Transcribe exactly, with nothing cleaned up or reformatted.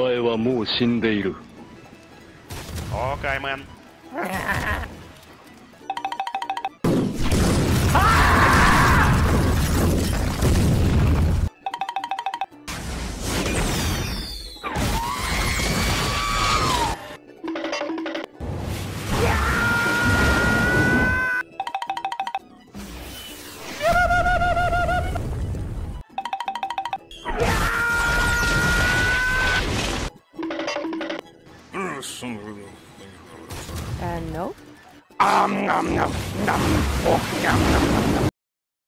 前はもう死んでいる。Okay, man. Uh, no. Um, nom, nom, nom, oh, nom, nom, nom, nom.